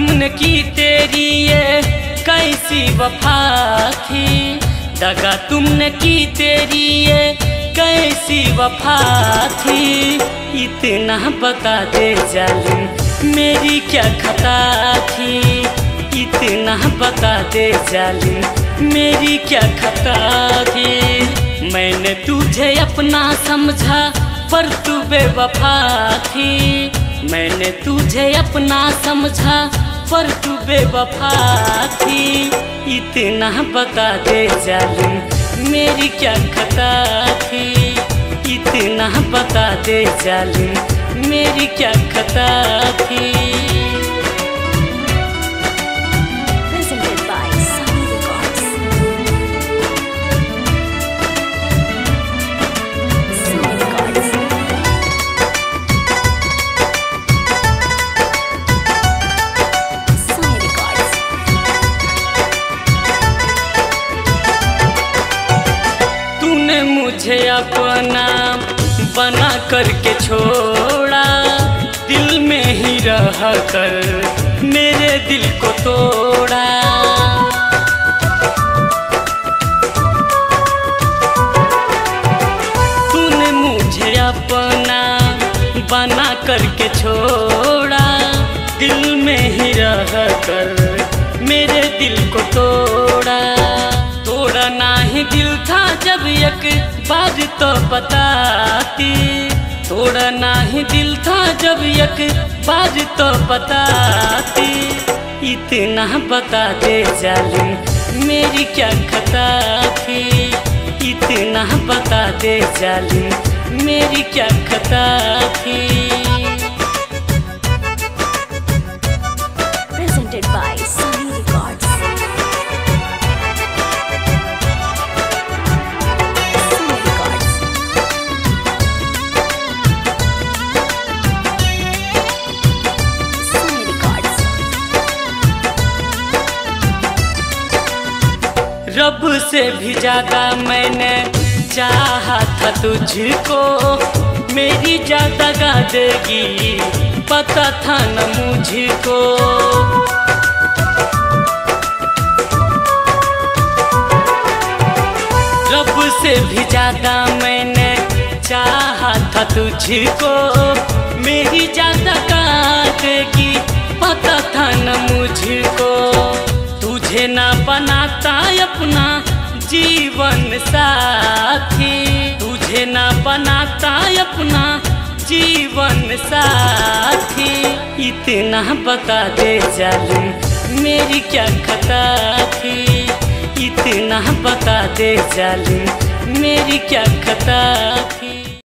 तुमने की तेरी ये कैसी वफा थी, दगा तुमने की तेरी ये कैसी वफा थी। इतना बता दे जालिम मेरी क्या खता थी, इतना बता दे जालिम मेरी क्या खता थी। मैंने तुझे अपना समझा पर तू बेवफा थी, मैंने तुझे अपना समझा पर तू बेवफा थी। इतना बता दे जालिम मेरी क्या खता थी, इतना बता दे जालिम मेरी क्या खता थी। मुझे अपना बना करके छोड़ा, दिल में ही रह कर मेरे दिल को तोड़ा। तूने मुझे अपना बना करके छोड़ा, दिल में ही रह कर मेरे दिल को तोड़ा। तोड़ा ना ही दिल था जब एक बार तो बताती, तोड़ा ना ही दिल था जब एक बार तो बताती। इतना बता दे जालिम मेरी क्या खता थी, इतना बता दे जालिम मेरी क्या खता थी। Presented by Sunny Records। रब से भी ज़्यादा मैंने चाहा था तुझको, मेरी जान दगा देगी पता था न मुझको। रब से भी ज़्यादा मैंने चाहा था तुझको, मेरी जान दगा देगी पता था न मुझको। तुझे ना बनाता अपना जीवन साथी, तुझे ना बनाता अपना जीवन साथी। इतना बता दे जालिम मेरी क्या खता थी, इतना बता दे जालिम मेरी क्या खता।